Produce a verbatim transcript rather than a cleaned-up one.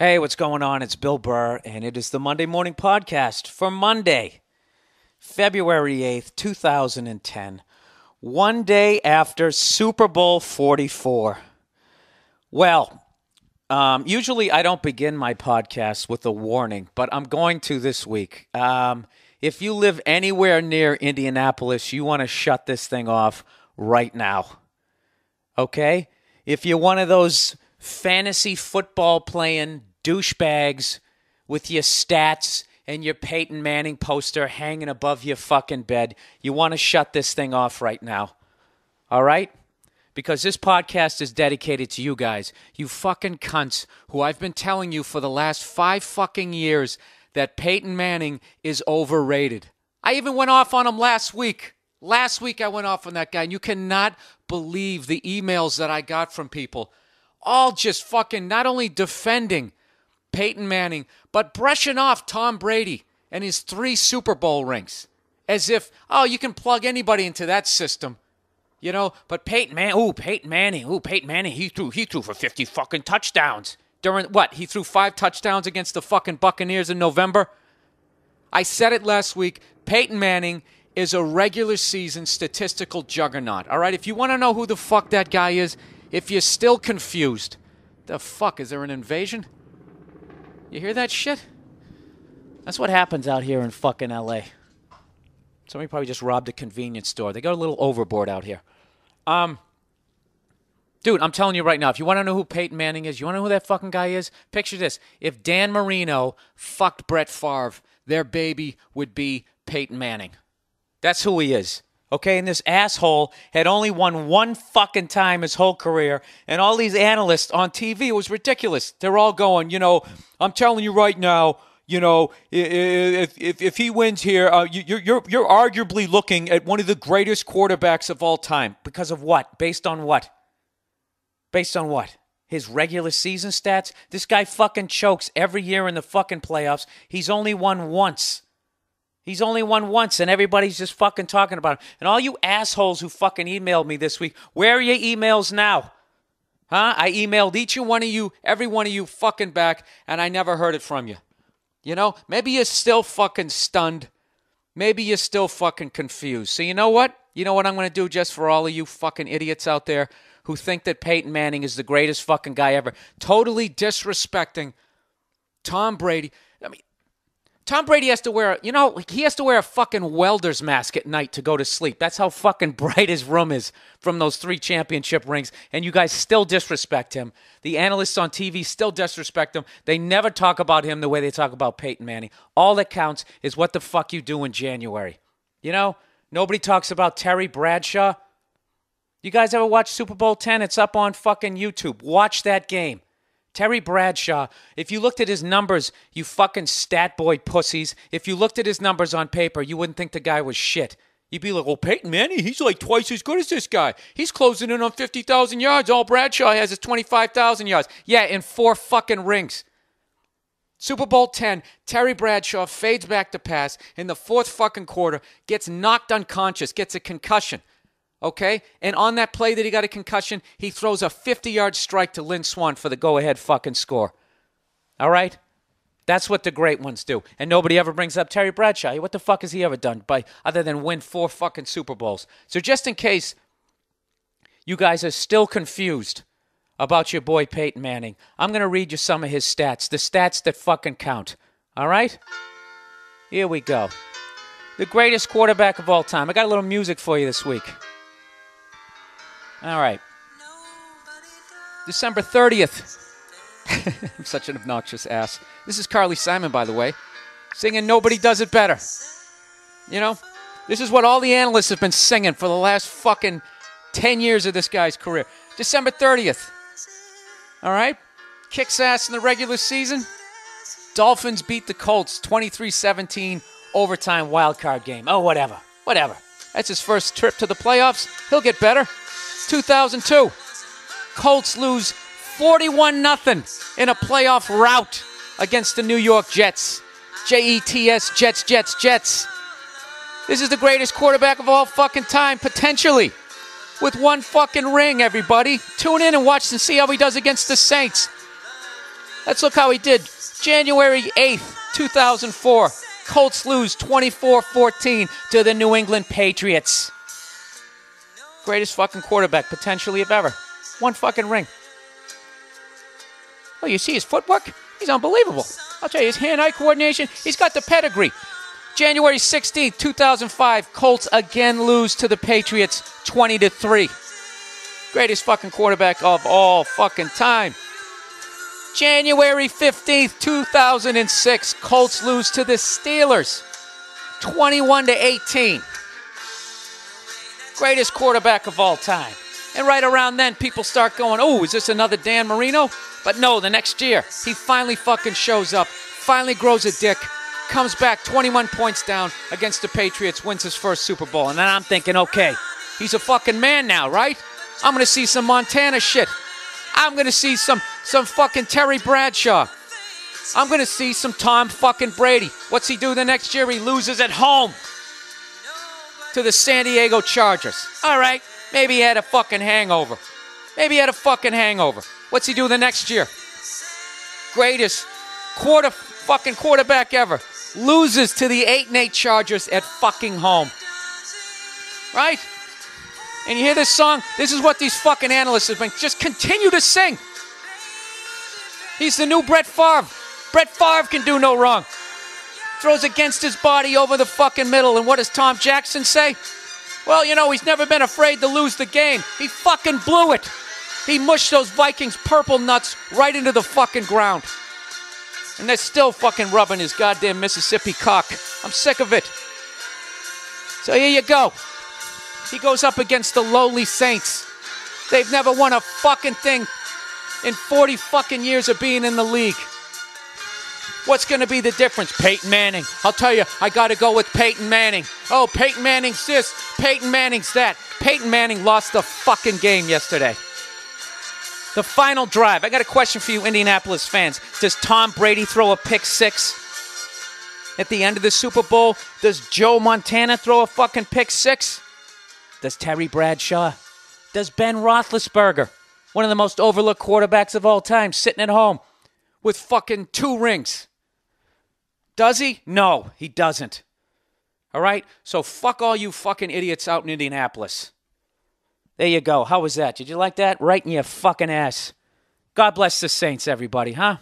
Hey, what's going on? It's Bill Burr, and it is the Monday Morning Podcast for Monday, February eighth, two thousand ten, one day after Super Bowl forty-four. Well, um, usually I don't begin my podcast with a warning, but I'm going to this week. Um, if you live anywhere near Indianapolis, you want to shut this thing off right now, okay? If you're one of those fantasy football playing douchebags with your stats and your Peyton Manning poster hanging above your fucking bed, you want to shut this thing off right now, all right? Because this podcast is dedicated to you guys, you fucking cunts who I've been telling you for the last five fucking years that Peyton Manning is overrated. I even went off on him last week. Last week I went off on that guy, and you cannot believe the emails that I got from people all just fucking not only defending Peyton Manning, but brushing off Tom Brady and his three Super Bowl rings. As if, oh, you can plug anybody into that system. You know, but Peyton Manning, ooh, Peyton Manning, ooh, Peyton Manning, he threw, he threw for fifty fucking touchdowns. During, what, he threw five touchdowns against the fucking Buccaneers in November? I said it last week, Peyton Manning is a regular season statistical juggernaut. All right, if you want to know who the fuck that guy is, if you're still confused, the fuck, is there an invasion? You hear that shit? That's what happens out here in fucking L A. Somebody probably just robbed a convenience store. They got a little overboard out here. Um, dude, I'm telling you right now, if you want to know who Peyton Manning is, you want to know who that fucking guy is? Picture this. If Dan Marino fucked Brett Favre, their baby would be Peyton Manning. That's who he is. Okay, and this asshole had only won one fucking time his whole career, and all these analysts on T V, it was ridiculous. They're all going, you know, I'm telling you right now, you know, if if, if he wins here, uh, you, you're you're arguably looking at one of the greatest quarterbacks of all time. Because of what? Based on what? Based on what? His regular season stats? This guy fucking chokes every year in the fucking playoffs. He's only won once. He's only won once, and everybody's just fucking talking about him. And all you assholes who fucking emailed me this week, where are your emails now? Huh? I emailed each and one of you, every one of you fucking back, and I never heard it from you. You know, maybe you're still fucking stunned. Maybe you're still fucking confused. So you know what? You know what I'm going to do just for all of you fucking idiots out there who think that Peyton Manning is the greatest fucking guy ever, totally disrespecting Tom Brady. I mean, Tom Brady has to wear, you know, he has to wear a fucking welder's mask at night to go to sleep. That's how fucking bright his room is from those three championship rings. And you guys still disrespect him. The analysts on T V still disrespect him. They never talk about him the way they talk about Peyton Manning. All that counts is what the fuck you do in January. You know, nobody talks about Terry Bradshaw. You guys ever watch Super Bowl ten? It's up on fucking YouTube. Watch that game. Terry Bradshaw, if you looked at his numbers, you fucking stat boy pussies, if you looked at his numbers on paper, you wouldn't think the guy was shit. You'd be like, well, Peyton Manning, he's like twice as good as this guy. He's closing in on fifty thousand yards. All Bradshaw has is twenty-five thousand yards. Yeah, in four fucking rings. Super Bowl ten, Terry Bradshaw fades back to pass in the fourth fucking quarter, gets knocked unconscious, gets a concussion. Okay, and on that play that he got a concussion, he throws a fifty-yard strike to Lynn Swann for the go-ahead fucking score. All right? That's what the great ones do. And nobody ever brings up Terry Bradshaw. What the fuck has he ever done by other than win four fucking Super Bowls? So just in case you guys are still confused about your boy Peyton Manning, I'm going to read you some of his stats, the stats that fucking count. All right? Here we go. The greatest quarterback of all time. I got a little music for you this week. All right. December thirtieth. I'm such an obnoxious ass. This is Carly Simon, by the way, singing Nobody Does It Better. You know, this is what all the analysts have been singing for the last fucking ten years of this guy's career. December thirtieth. All right. Kicks ass in the regular season. Dolphins beat the Colts twenty-three seventeen overtime wildcard game. Oh, whatever. Whatever. That's his first trip to the playoffs. He'll get better. two thousand two, Colts lose forty-one nothing in a playoff rout against the New York Jets. J E T S, Jets, Jets, Jets. This is the greatest quarterback of all fucking time, potentially, with one fucking ring, everybody. Tune in and watch and see how he does against the Saints. Let's look how he did. January eighth, two thousand four. Colts lose twenty-four fourteen to the New England Patriots. Greatest fucking quarterback potentially of ever. One fucking ring. Oh, you see his footwork? He's unbelievable. I'll tell you, his hand-eye coordination, he's got the pedigree. January sixteenth, two thousand five, Colts again lose to the Patriots twenty to three. Greatest fucking quarterback of all fucking time. January fifteenth, two thousand six, Colts lose to the Steelers twenty-one to eighteen. Greatest quarterback of all time. And right around then, people start going, oh, is this another Dan Marino? But no, the next year, he finally fucking shows up, finally grows a dick, comes back twenty-one points down against the Patriots, wins his first Super Bowl. And then I'm thinking, okay, he's a fucking man now, right? I'm going to see some Montana shit. I'm going to see some some fucking Terry Bradshaw. I'm going to see some Tom fucking Brady. What's he do the next year? He loses at home to the San Diego Chargers. All right, maybe he had a fucking hangover. Maybe he had a fucking hangover. What's he do the next year? Greatest quarter fucking quarterback ever. Loses to the eight and eight Chargers at fucking home. Right? And you hear this song? This is what these fucking analysts have been. Just continue to sing. He's the new Brett Favre. Brett Favre can do no wrong. Throws against his body over the fucking middle. And what does Tom Jackson say? Well, you know, he's never been afraid to lose the game. He fucking blew it. He mushed those Vikings purple nuts right into the fucking ground. And they're still fucking rubbing his goddamn Mississippi cock. I'm sick of it. So here you go. He goes up against the lowly Saints. They've never won a fucking thing in forty fucking years of being in the league. What's going to be the difference? Peyton Manning. I'll tell you, I got to go with Peyton Manning. Oh, Peyton Manning's this. Peyton Manning's that. Peyton Manning lost the fucking game yesterday. The final drive. I got a question for you, Indianapolis fans. Does Tom Brady throw a pick six at the end of the Super Bowl? Does Joe Montana throw a fucking pick six? Does Terry Bradshaw? Does Ben Roethlisberger, one of the most overlooked quarterbacks of all time, sitting at home with fucking two rings? Does he? No, he doesn't. All right? So fuck all you fucking idiots out in Indianapolis. There you go. How was that? Did you like that? Right in your fucking ass. God bless the Saints, everybody, huh?